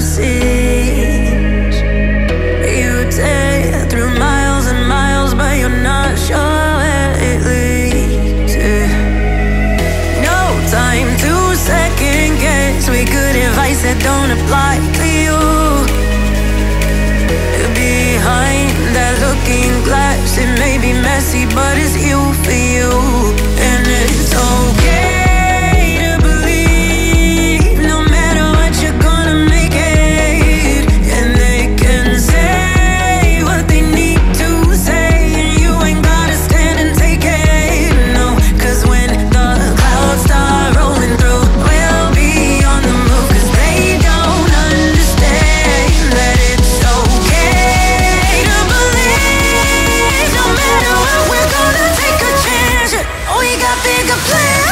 fantasies. You take through miles and miles, but you're not sure where it leads. No time to second guess. We good advice that don't apply to you. Behind that looking glass, it may be messy, but it's you for you, and it's okay. Bigger plan.